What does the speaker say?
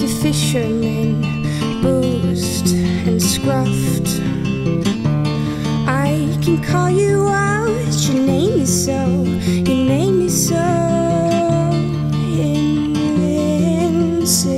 like a fisherman, boozed and scruffed. I can call you out, your name is so, your name is so invincible.